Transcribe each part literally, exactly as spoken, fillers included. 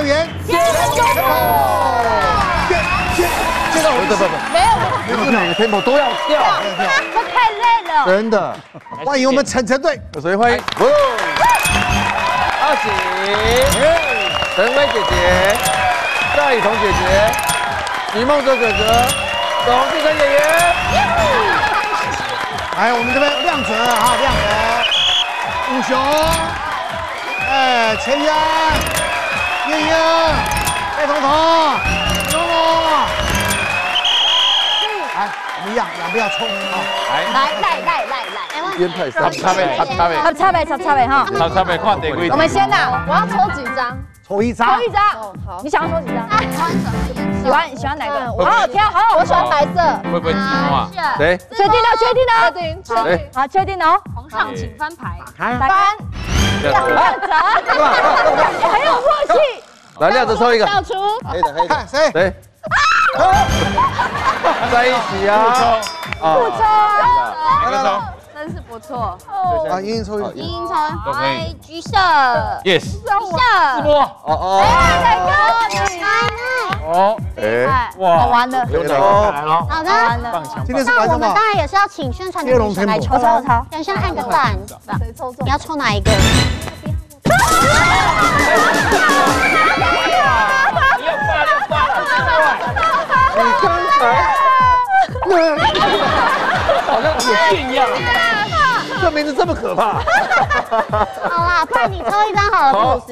单元天空中国。这个我不不不，没有，每个 tempo 都要掉，我太累了，真的。欢迎我们晨晨队，所以欢迎，二喜，陈薇姐姐，赵以彤姐姐，李梦哲哥哥，董志成姐姐。哎，我们这边亮泽啊，亮泽，武雄。 哎，陈嫣、英英、戴彤彤、蓉蓉，来，我们一样，两边要冲啊！来来来来来，烟派三，插背插插背，插插背插插背哈，插插背看得规。我们先呐，我要抽几张？抽一张。抽一张。哦，好。你想要抽几张？喜欢喜欢哪个？好好挑，好好。我喜欢白色。会不会激动啊？谁？确定了，确定了，确定，确定。好，确定哦。皇上，请翻牌。翻。 很有默契，来亮子抽一个，倒出，黑的黑的，看谁谁，在一起啊，不抽啊，不抽，真是不错。啊，英英抽，英英抽，哎，橘色 ，yes， 橘色，直播，哦哦，哎，大哥，你哦，哎，哇，好玩的，刘总来了，好的，今天是玩什么？当然也是要请宣传的女生来抽，抽抽，等一下按个赞，谁抽中？你要抽哪一个？ 你刚才那好像有病一样，这名字这么可怕。好啦，不然你抽一张好了，布鲁斯。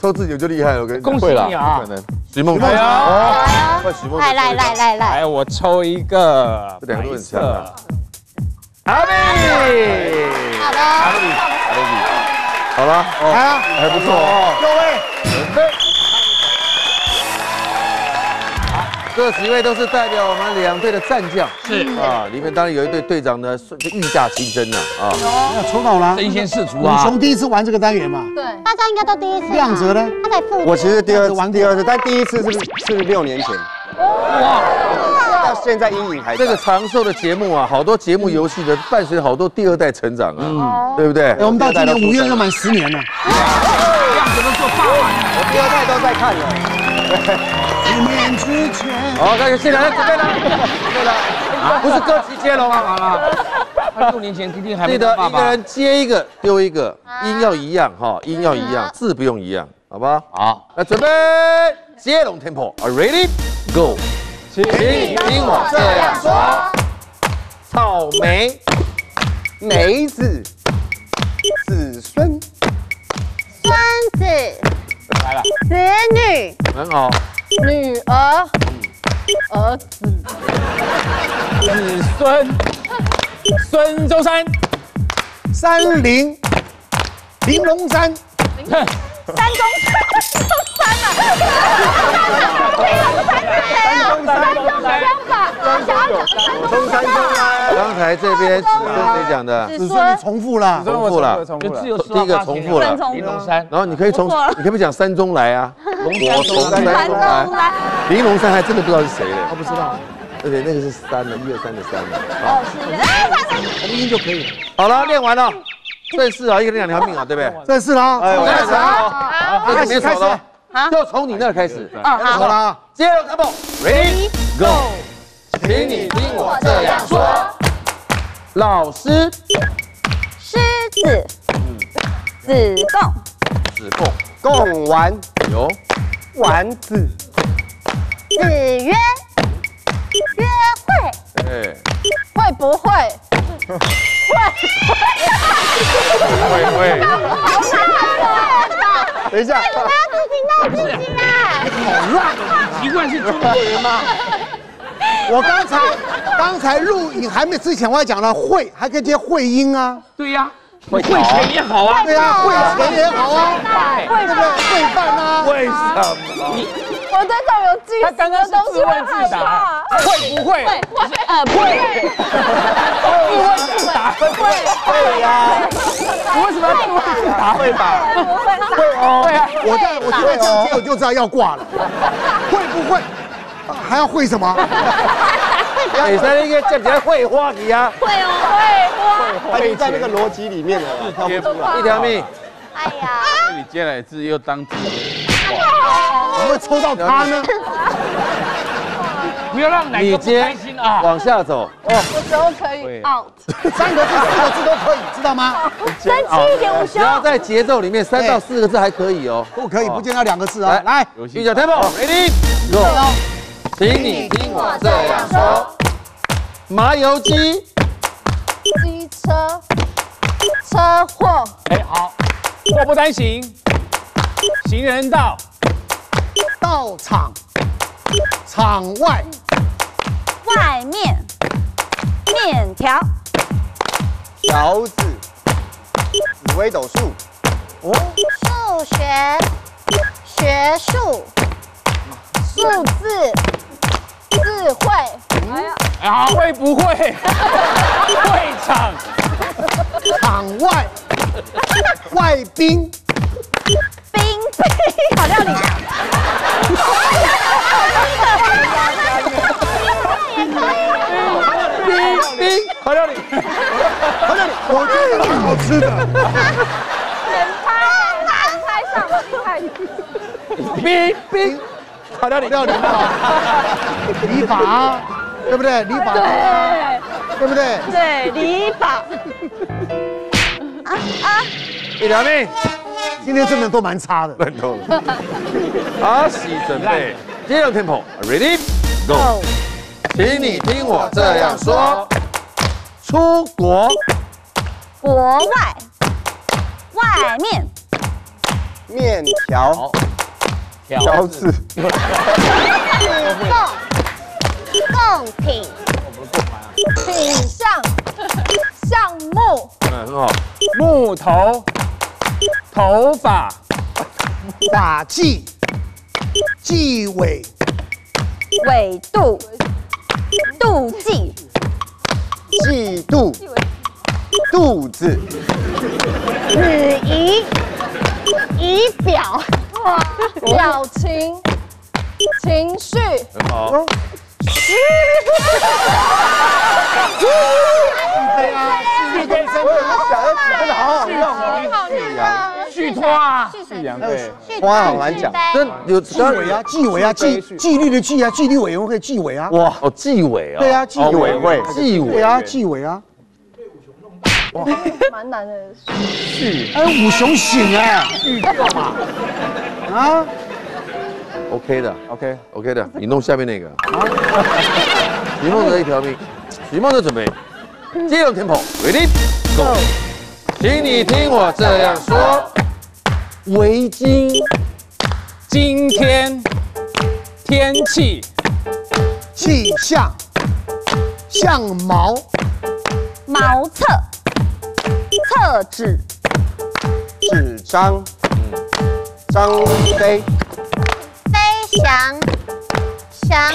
抽自己就厉害了，我跟你讲。恭喜你啊！徐梦来啊！来来来来来！哎，我抽一个，这两个都很强啊。阿比，好的，阿比，阿比。 好了，来啊，还不错哦。各位，准备。这几位都是代表我们两队的战将。是啊，里面当然有一队队长呢，就御驾亲征了啊。有，抽到了，身先士卒啊。武雄第一次玩这个单元嘛？对，大家应该都第一次。亮泽呢？他在副。我其实第二次玩第二次，但第一次是是六年前。哇。 到现在阴影还在。这个长寿的节目啊，好多节目游戏的伴随好多第二代成长啊，对不对？我们到今年五月就满十年了，样子都做八万，我第二代都在看了。十年之前。好，那就现在准备了，准备了。不是歌曲接龙啊，好了。六年前今天还记得一个人接一个丢一个，音要一样哈，音要一样，字不用一样，好不好？好，那准备接龙 tempo， are ready go。 请你听我这样说：草莓、梅子、子孙、孙子、来了、子女、很好、女儿、儿子、子孙、孙中山、山林、玲珑山、山中。 刚才这边子孙谁讲的？子孙你重复了，重复了，第一个重复了。玲珑山，然后你可以从，你可不可以讲山中来啊？我从山中来。玲�珑山还真的不知道是谁嘞，他不知道。而且那个是山的，一二三的山的。哦，是。音就可以。好了，练完了。 正式啊，一个人两条命啊，对不对？正式啦，开始啊，开始开始，好，就从你那开始，啊，好了，接龙开幕 ，Ready Go， 请你听我这样说，老师，狮子，子贡，子贡，贡丸，有，丸子，子曰，约会，哎，会不会？ 会会，好难！等一下，我要自己弄自己啦！好乱哦！习惯是中国人吗？我刚才刚才录影还没之前，我还讲了会，还可以接会音啊。对呀，会钱也好啊。对呀，会钱也好啊。会饭，会饭啊。为什么？ 我真的有自己的东西，我自答，会不会？会会呃不会，不会自答，会会呀，你为什么要不会自答？会吧？会哦，会啊！我在我听到这样接我就知道要挂了，会不会？还要会什么？你在那个叫人会花你啊？会哦，会花，会在那个逻辑里面的，一条命，哎呀，你接来字又当字。怎么抽到他呢？不要让哪个不开心啊！往下走。有时候可以 out， 三个字、四个字都可以，知道吗？生气一点，我需要。只要在节奏里面，三到四个字还可以哦。不可以，不见到两个字啊！来，预脚 tempo，ready go， 请你听我这样说：麻油鸡，机车，车祸。哎，好，祸不单行，行人道，道场。 场外，外面，面条，条子，紫微斗数，哦，数学，学术，数字，智慧，哎呀，会不会？会场，场外，外宾，宾宾，好料理。 好料理，好料理，我觉得蛮好吃的。全拍，全拍上，冰冰，好料理，料理很好。礼法，对不对？礼法，对不对？对，礼法。啊啊！你两位，今天真的都蛮差的，蛮多的。好，起准备，接上 tempo， ready go， 请你听我这样说。 出国，国外，外面，面条，条子，贡，贡品，品相，项目，嗯，很好，木头，头发，法纪，纪委，纬度，度计。 嫉妒，肚子，礼仪，仪表，表情，情绪，很好。嘘，对啊，旭东升，真的好好用啊，旭拖啊，旭阳对，哇，好难讲，真有纪委啊，纪委啊，纪纪律的纪啊，纪律委员会纪委啊，哇，哦，纪委啊，对啊，纪委会，纪委啊，纪委啊，被五雄弄到，蛮难的，是，哎，五雄醒哎，巨掉嘛，啊。 OK 的 ，OK，OK、OK、的，你弄下面那个。徐梦泽一条命，徐梦泽准备，接龙 tempo，ready go， 请你听我这样说：围巾，今天，天气，气象，相毛，茅厕，厕纸，纸张，张飞。 翔翔啊！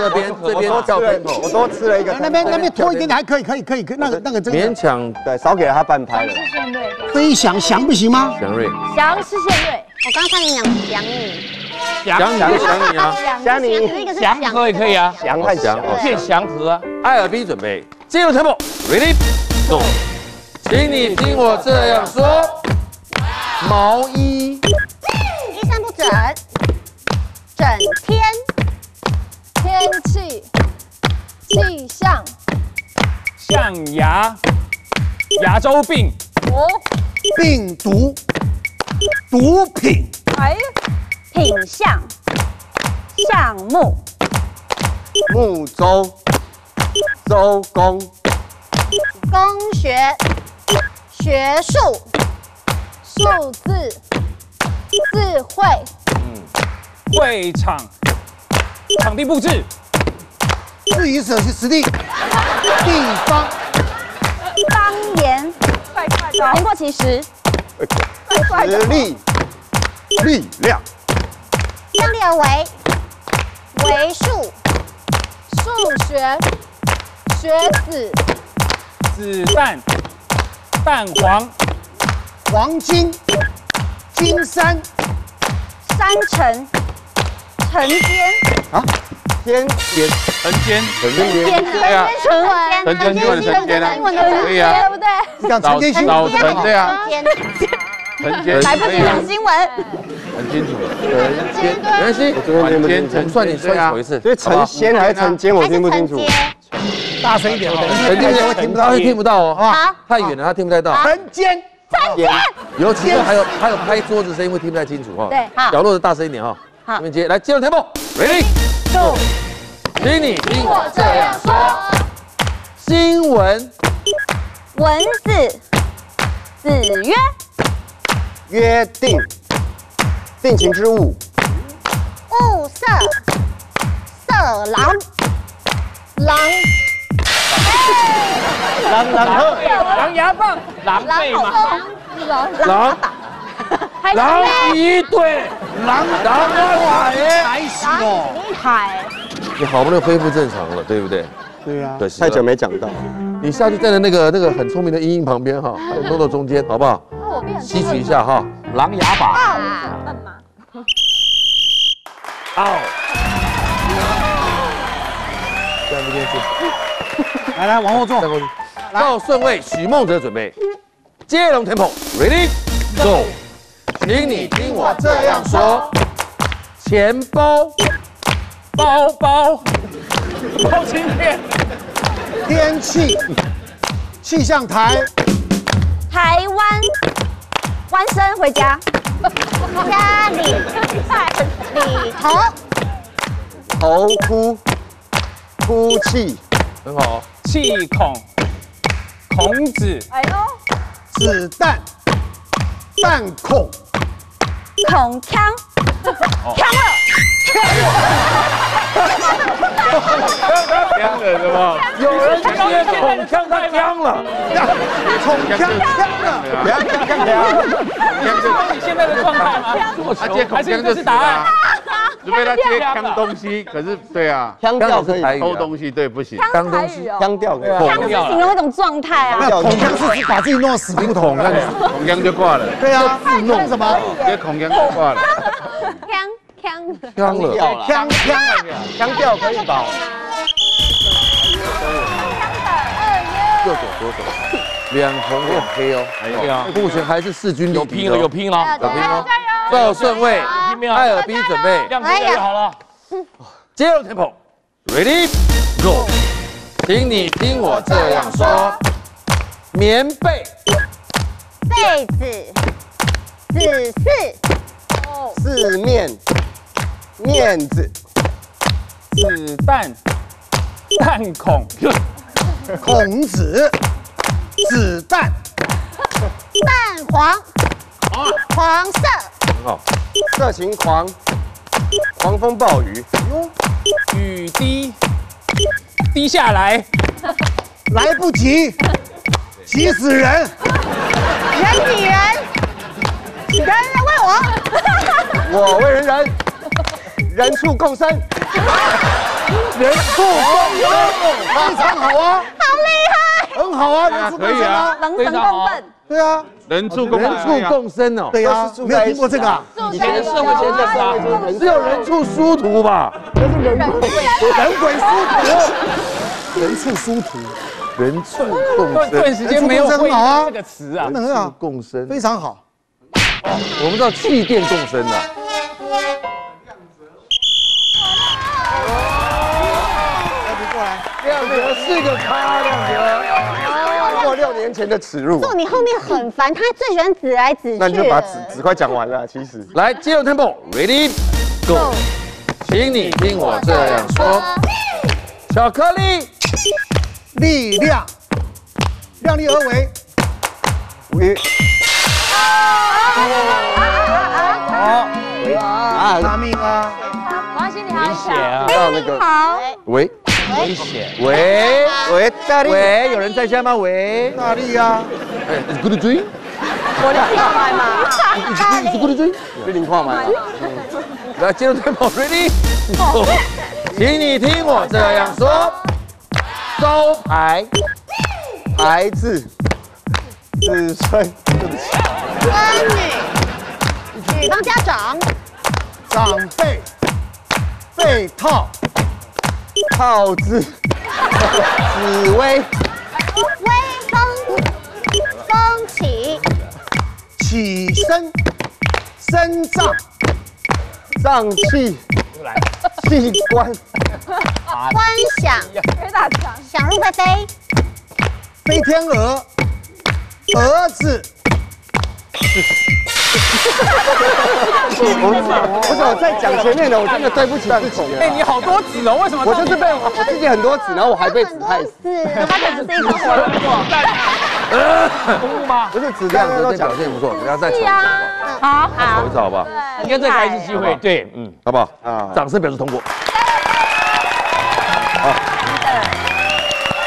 这边这边照片，我多吃了一个。那边那边拖一点点还可以，可以可以，那个那个真勉强对，少给了他半拍了。祥瑞，飞翔翔不行吗？祥瑞，翔是祥瑞。我刚才你讲翔你，翔翔翔你啊，翔你，翔和也可以啊，翔太翔，见翔和。艾尔宾准备进入 tempo ready go， 请你听我这样说。 毛衣，衣衫不整，整天，天气，气象，象牙，牙周病，哦，病毒，毒品，哎，品相，项目，木舟，周公，工学，学术。 数字，智慧，嗯，会场，场地布置，至于者是实地，地方，方言，快快的，言过其实，快快的，实力，力量，量力而为，为数，数学，学子，子弹，蛋黄。 黄金，金山，山城，城间啊，间间城间城间，对啊，城间城间城间啊，对啊，像城间新，对啊，来不及讲新闻，很清楚。陈坚，没关系，陈坚，我算你算错一次，所以陈先还是陈坚，我听不清楚。大声一点，陈坚，我听不到，他听不到哦，好，太远了，他听不太到。陈坚，陈坚，尤其是还有还有拍桌子声音会听不太清楚哈。对，好，角落的大声一点哈。好，这边接，来接到台幕 ，ready go， 请你听我这样说，新闻，文字，子曰。 约定，定情之物。物色，色狼，狼，狼狼后，狼牙棒，狼背嘛，狼，狼一对，狼狼海，还行哦，海。你好不容易恢复正常了，对不对？对呀，太久没讲到。你下去站在那个那个很聪明的茵茵旁边哈，弄到中间好不好？ 吸取一下哈，狼牙法。笨嘛？哦，看不进去。来来，往后坐。到顺位，许梦哲准备。接龙 tempo ready go， 请你听我这样说：钱包，包包，包芯片，天气，气象台，台湾。 弯身回家，家里里头头哭哭泣，很好。气孔孔子，哎呦，子弹弹孔孔腔腔了，腔了什么？有人直接孔腔他腔了，孔腔腔了，腔腔腔。 是你现在的状态吗？他接口腔就是答案。除非他接腔东西，可是对啊，腔调可以偷东西，对不行。腔东西，腔调可以。腔是形容一种状态啊。那孔腔是把自己弄死不同，那孔腔就挂了。对啊，自弄什么？接孔腔就挂了。腔腔腔了，腔腔腔调可以吧？右手左手。 两红两黑哦，目前还是势均力敌，有拼了，有拼了，有拼了。到顺位，艾尔 B 准备，亮出来就好了。接龙 tempo ready go， 请你听我这样说：棉被，被子，子嗣，四面，面子，子弹，弹孔，孔子。 子弹，蛋黄，黄色，很好，色情狂，狂风暴雨，雨滴滴下来，来不及，急死人，人挤人，人人为我，我为人人，人畜共生，人畜共生，非常好啊，好厉害。 很好啊，人畜共生啊，人畜共生，对啊，人畜共人畜共生哦，对啊，没有听过这个啊，以前的社会学就是啊，只有人畜殊途吧，那是人鬼人鬼殊途，人畜殊途，人畜共生，段时间没有会这个词啊，人畜共生非常好，我们叫气垫共生啊。 亮哲是个咖，亮哲，过六年前的耻辱。祝你后面很烦，他最喜欢指来指去。那你就把指指快讲完了，其实。来，接龙 tempo ready go， 请你听我这样说：巧克力，力量，量力而为。为。好，维啊，大命啊，王心凌好想到那个喂。 危险！喂喂，大力！喂，有人在家吗？喂，大力呀！哎，你过来追！我两块买嘛！你过来追！追零块买。来，接龙 tempo ready go， 请你听我这样说：招牌、牌子、子孙、孙女、女方家长、长辈、被套。 套子，紫薇，微风，风起，起身，身脏，脏器，器官，观想，想入非非，飞天鹅，蛾子。 不是我在讲前面的，我真的对不起自己。哎，你好多子哦，为什么？我就是被我自己很多子，然后我还被子害死。他讲这一口我，公布吗？不是子这样子都表现不错，不要再吵了。好，好，再吵好不好？应该再给一次机会，对，嗯，好不好？啊，掌声表示通过。好，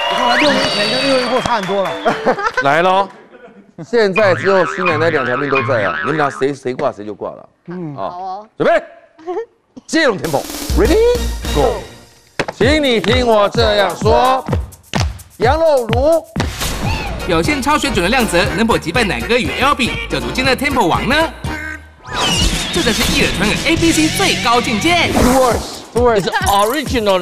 你看完六年前跟六年后差很多了。来喽。 现在只有新奶奶两条命都在啊！你们俩谁谁挂谁就挂了。嗯，好哦，准备，接龙 tempo，ready go， 请你听我这样说：羊肉炉表现超水准的亮泽，能否击败奶哥与 L B， 就如今的 tempo 王呢？这才是一耳传人 A B C 最高境界。Towards，towards original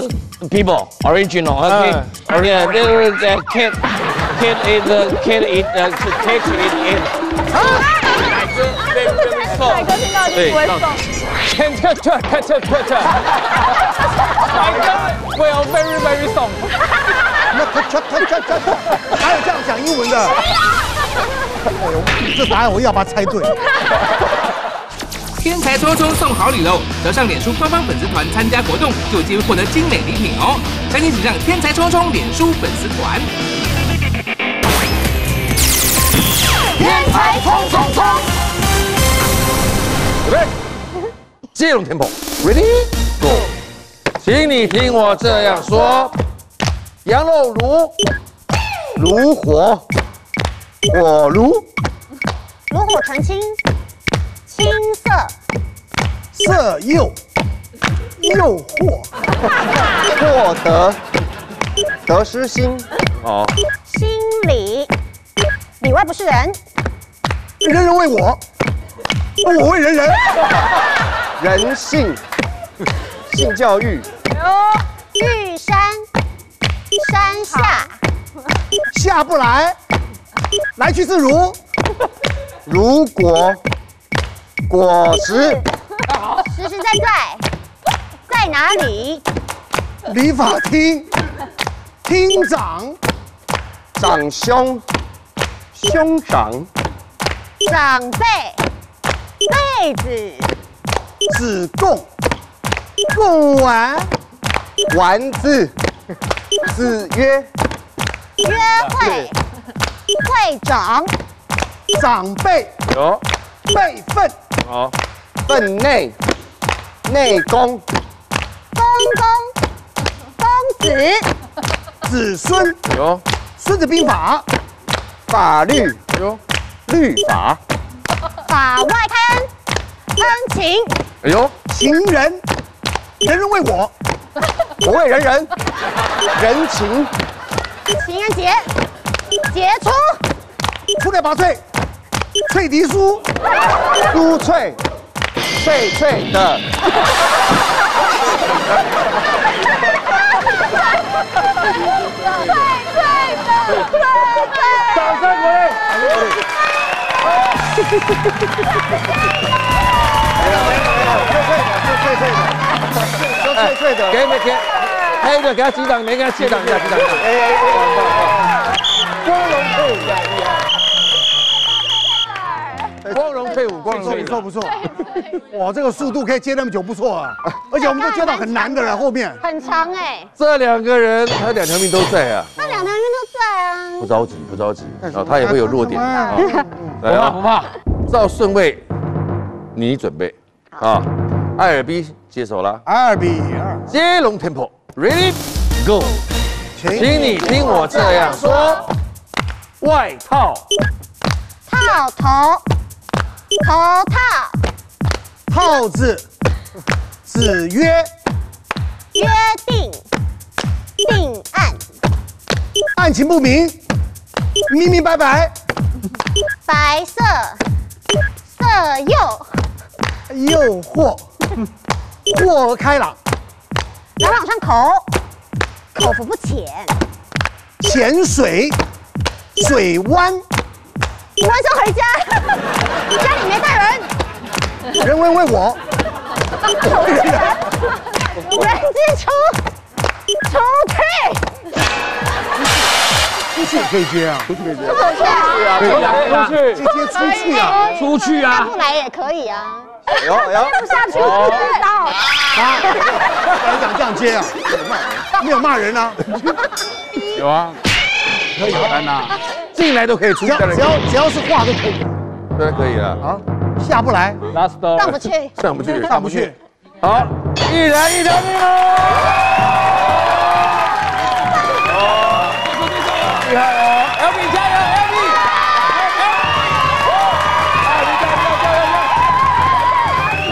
people，original，okay， yeah，they they can't。 Kid is a kid is a kid is is。啊！奶哥，对，就是送。奶哥听到就不会送。Can touch, touch, touch, touch。奶哥 ，will very very song。那 touch, touch, touch, touch。哪有这样讲英文的？这答案我要把它猜对。天才抽中送好礼喽！只要上脸书官方粉丝团参加活动，就有机会获得精美礼品哦。详情请上天才抽中脸书粉丝团。 天才冲冲冲！准备，接龙 tempo，ready go， 请你听我这样说：羊肉炉，炉火，火炉，炉火纯青，青色，色诱，诱惑，获得，得失心，哦，心理，里外不是人。 人人为我，我为人人。人性，性教育。玉山，山下，下不来，来去自如。如果，果实，实实在在，在哪里？理发厅，厅长，长兄，兄长。 长辈，被子，子贡，贡丸，丸子，子曰，约会，会长，长辈，有，辈分，有，分内，内公，公公，公子，子孙，有，孙子兵法，法律，有。 律法，法外贪，贪情，哎呦，情人，人人为我，我为人人，人情，情人节，杰出，出类拔萃，翠笛酥，酥脆，脆脆的。掌声鼓励！ 没有没有没有，脆脆的，脆脆的，脆脆的，给没给？还有一个给他击掌，没给他击掌一下，击掌一下。哎哎哎！光荣退伍，厉害！光荣退伍，光荣退伍，不错不错。哇，这个速度可以接那么久，不错啊！而且我们都接到很难的了，后面很长哎。这两个人，他两条命都在啊。他两条命都在啊。不着急，不着急，然后他也会有弱点啊。 来啊，不怕，照顺位，你准备啊。艾尔 B 接手了，二比二，接龙 tempo，ready go， 请你听我这样说：外套，套头，头套，套子，子曰，约定，定案，案情不明，明明白白。 白色，色诱，诱惑，豁开朗，朗朗上口，口福不浅，潜水，水湾，警官送回家，你家里没带人。人为为我，人之初，初去。出去可以接啊，出去可以接。出去啊，出去，直接出去啊，出去啊。不来也可以啊。有有。不下去，知道。啊！你敢这样接啊？没有骂人啊？有啊。 可以啊，呐，进来都可以出，只要只要是话都可以，当然可以了啊，下不来，上不去，上不去，上不去，好，一人一条命哦，厉害哦 ，L B 加油 ，L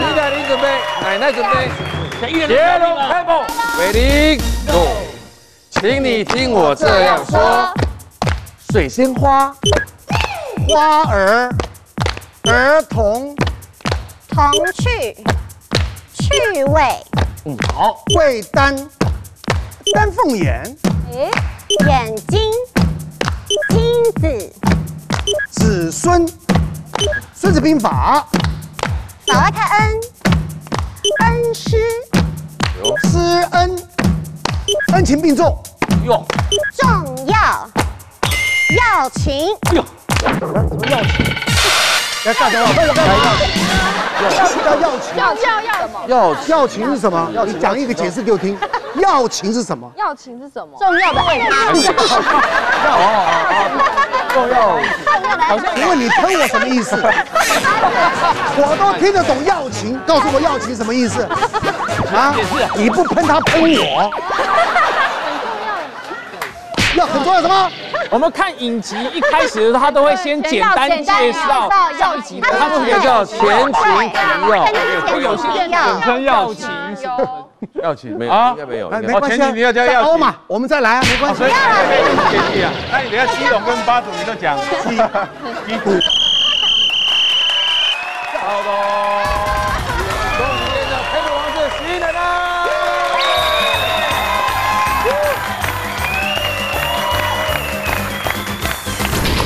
B， L B 加油加油加油，李乃麟准备，奶奶准备，杰龙开幕 ，Ready Go， 请你听我这样说。 水仙花，花儿，儿童，童趣，趣味，嗯好，味丹，丹凤眼，哎，眼睛，金子，子孙，孙子兵法，伯特恩，恩师，施恩，恩情并重，哟，重要。 要情，哎呦，怎么要情？来，大家要情，要要情，要要要什么？要要情是什么？你讲一个解释给我听。要情是什么？要情是什么？重要的爱情。重要，好像因为你喷我什么意思？我都听得懂要情，告诉我要情什么意思？啊？你不喷他喷我。 要很重要什么？我们看影集一开始的时候，他都会先简单介绍要情，他不介绍前情提要，有些简称要情，要情没有啊？应该没有。哦，前情你要加要情嘛？我们再来啊，没关系。不要了，建议啊。那你等下七种跟八种你都讲。七，七。好的。